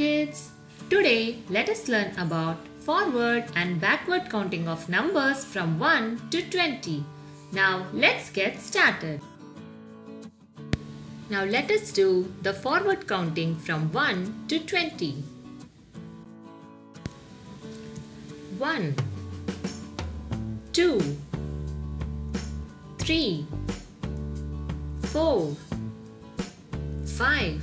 kids! Today, let us learn about forward and backward counting of numbers from 1 to 20. Now, let's get started. Now, let us do the forward counting from 1 to 20. 1 2 3 4 5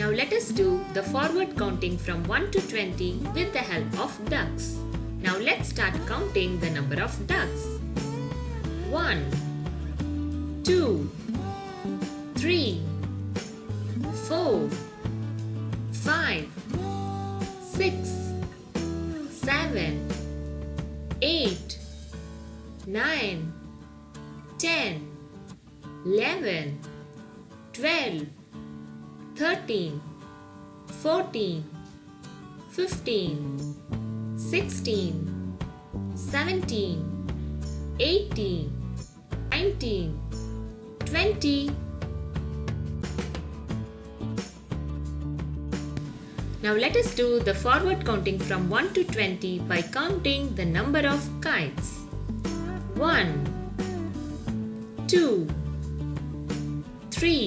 Now let us do the forward counting from 1 to 20 with the help of ducks. Now let's start counting the number of ducks. 1 2 3 4 5 6 7 8 9 10 11 12 13 14 15 16 17 18 19 20 Now let us do the forward counting from 1 to 20 by counting the number of kites. 1 2 3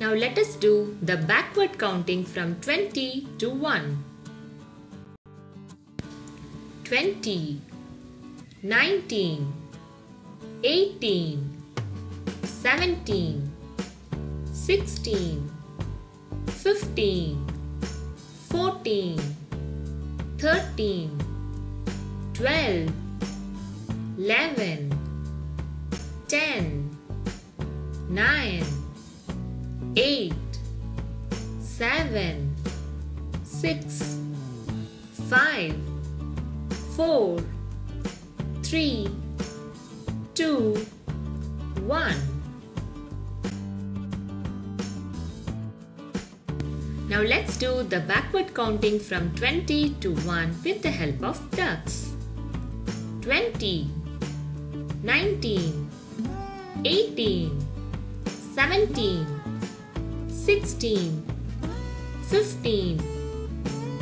Now let us do the backward counting from 20 to 1. 20 19 18 17 16 15 14 13 12 11 10 9 8 7 6 5 4 3 2 1 Now let's do the backward counting from 20 to 1 with the help of ducks. 20 19 18 17 16 15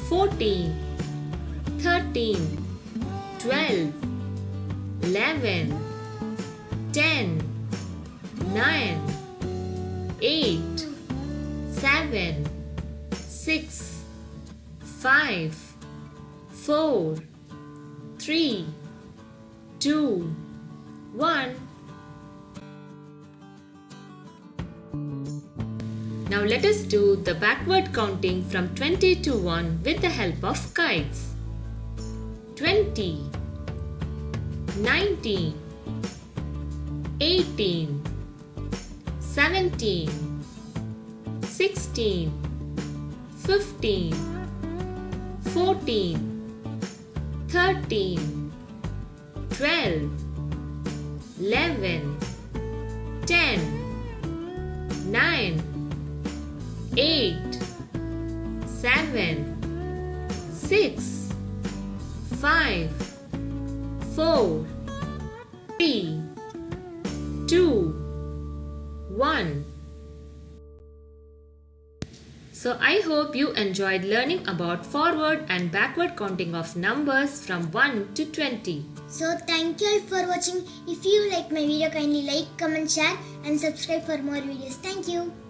14 13 12 11 10 9 8 7 6 5 4 3 2 1 Now let us do the backward counting from 20 to 1 with the help of kites. 20 19 18 17 16 15 14 13 12 11 10 9 8 7 6 5 4 3 2 1 So I hope you enjoyed learning about forward and backward counting of numbers from 1 to 20. So thank you all for watching. If you like my video, kindly like, comment, share and subscribe for more videos. Thank you.